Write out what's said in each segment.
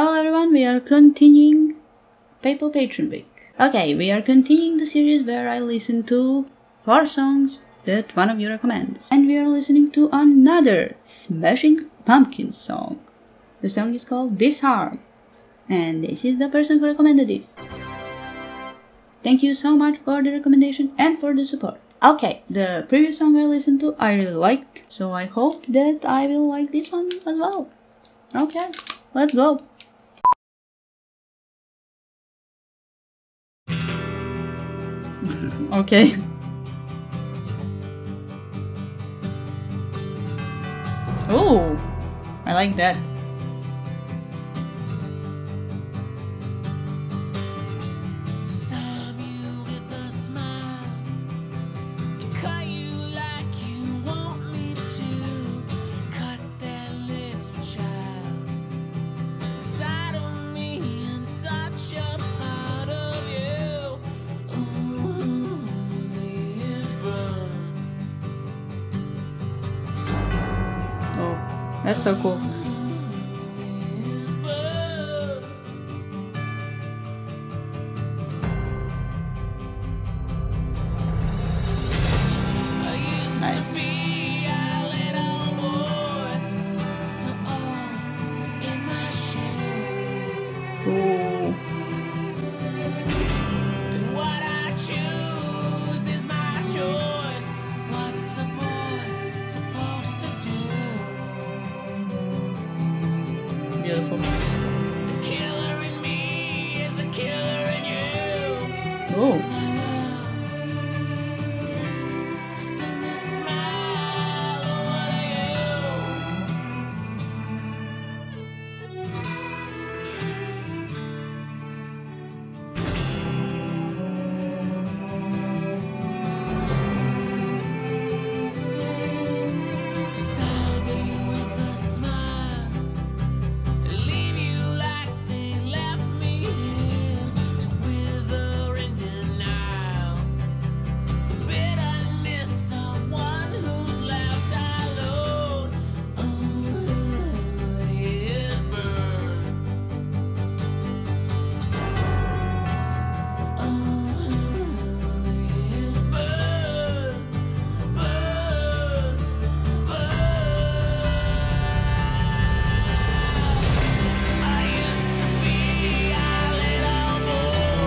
Hello everyone, we are continuing PayPal Patron Week. Okay, we are continuing the series where I listen to 4 songs that one of you recommends. And we are listening to another Smashing Pumpkins song. The song is called Disarm. And this is the person who recommended this. Thank you so much for the recommendation and for the support. Okay, the previous song I listened to I really liked, so I hope that I will like this one as well. Okay, let's go. Okay. Oh, I like that. That's so cool. Nice. Ooh. Beautiful. The killer in me is the killer in you. Oh. Send this smile over you. Disarm me with a smile.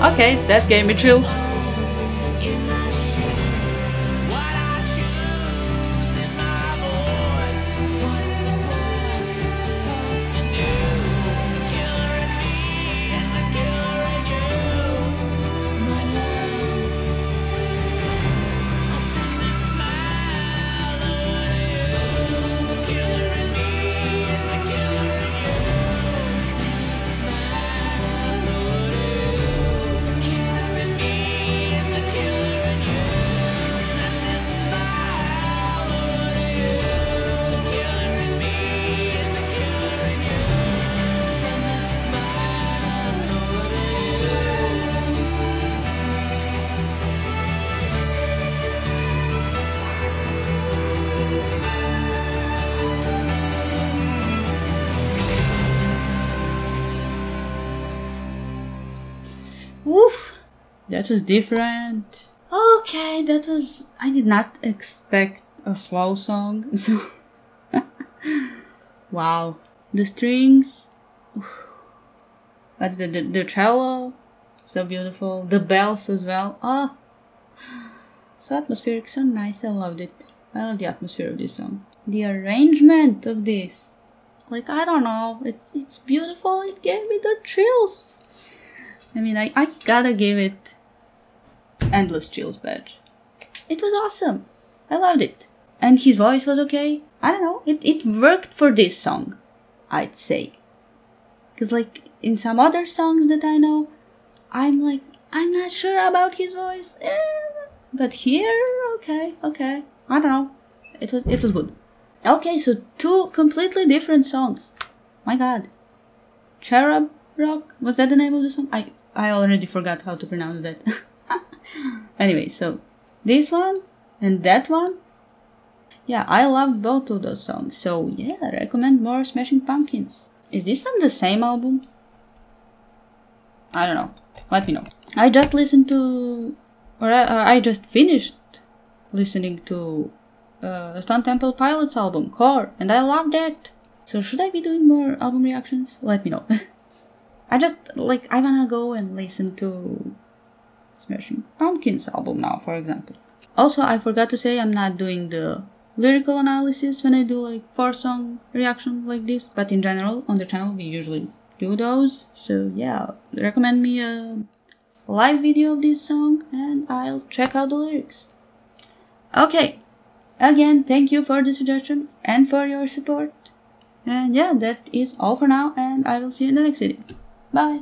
Okay, that gave me chills. Oof, that was different. Okay, that was... I did not expect a slow song, so... Wow. The strings... Oof. But the cello, so beautiful. The bells as well. Oh, so atmospheric, so nice, I loved it. I love the atmosphere of this song. The arrangement of this... Like, I don't know, it's beautiful, it gave me the chills. I mean, I gotta give it Endless Chills badge. It was awesome. I loved it. And his voice was okay. I don't know. It worked for this song, I'd say. Because, like, in some other songs that I know, I'm not sure about his voice. But here, okay. I don't know. It was good. Okay, so 2 completely different songs. My god. Cherub Rock? Was that the name of the song? I already forgot how to pronounce that. Anyway, so this one and that one. Yeah, I loved both of those songs. So yeah, recommend more Smashing Pumpkins. Is this from the same album? I don't know. Let me know. I just listened to... or I just finished listening to the Stone Temple Pilots album, Core, and I love that. So should I be doing more album reactions? Let me know. I just, like, I wanna go and listen to Smashing Pumpkins album now, for example. Also, I forgot to say I'm not doing the lyrical analysis when I do, like, 4-song reaction like this. But in general, on the channel, we usually do those. So, yeah, recommend me a live video of this song and I'll check out the lyrics. Okay, again, thank you for the suggestion and for your support. And yeah, that is all for now, and I will see you in the next video. Bye!